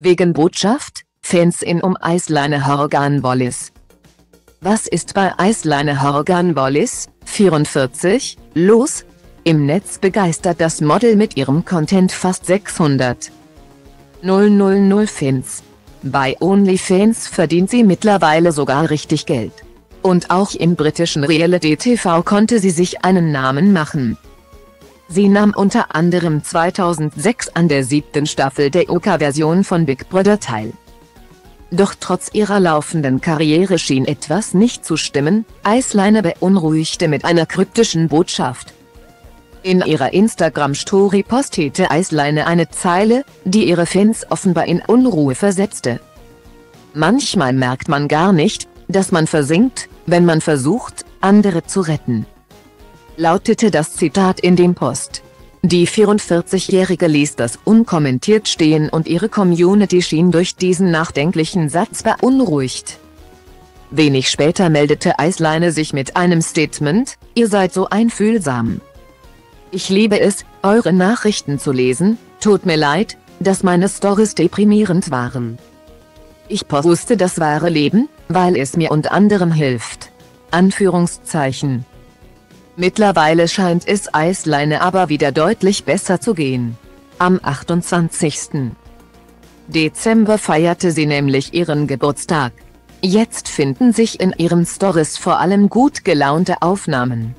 Wegen Botschaft, Fans in um Aisleyne Horgan-Wallace. Was ist bei Aisleyne Horgan-Wallace, 44, los? Im Netz begeistert das Model mit ihrem Content fast 600.000 Fans. Bei OnlyFans verdient sie mittlerweile sogar richtig Geld. Und auch im britischen Reality-TV konnte sie sich einen Namen machen. Sie nahm unter anderem 2006 an der 7. Staffel der UK-Version von Big Brother teil. Doch trotz ihrer laufenden Karriere schien etwas nicht zu stimmen, Aisleyne beunruhigte mit einer kryptischen Botschaft. In ihrer Instagram-Story postete Aisleyne eine Zeile, die ihre Fans offenbar in Unruhe versetzte. Manchmal merkt man gar nicht, dass man versinkt, wenn man versucht, andere zu retten, lautete das Zitat in dem Post. Die 44-Jährige ließ das unkommentiert stehen und ihre Community schien durch diesen nachdenklichen Satz beunruhigt. Wenig später meldete Aisleyne sich mit einem Statement: Ihr seid so einfühlsam. Ich liebe es, eure Nachrichten zu lesen, tut mir leid, dass meine Storys deprimierend waren. Ich poste das wahre Leben, weil es mir und anderen hilft. Anführungszeichen. Mittlerweile scheint es Aisleyne aber wieder deutlich besser zu gehen. Am 28. Dezember feierte sie nämlich ihren Geburtstag. Jetzt finden sich in ihren Stories vor allem gut gelaunte Aufnahmen,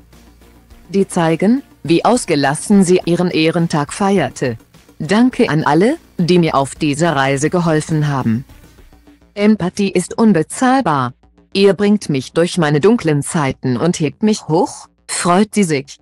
die zeigen, wie ausgelassen sie ihren Ehrentag feierte. Danke an alle, die mir auf dieser Reise geholfen haben. Empathie ist unbezahlbar. Ihr bringt mich durch meine dunklen Zeiten und hebt mich hoch, freut sie sich.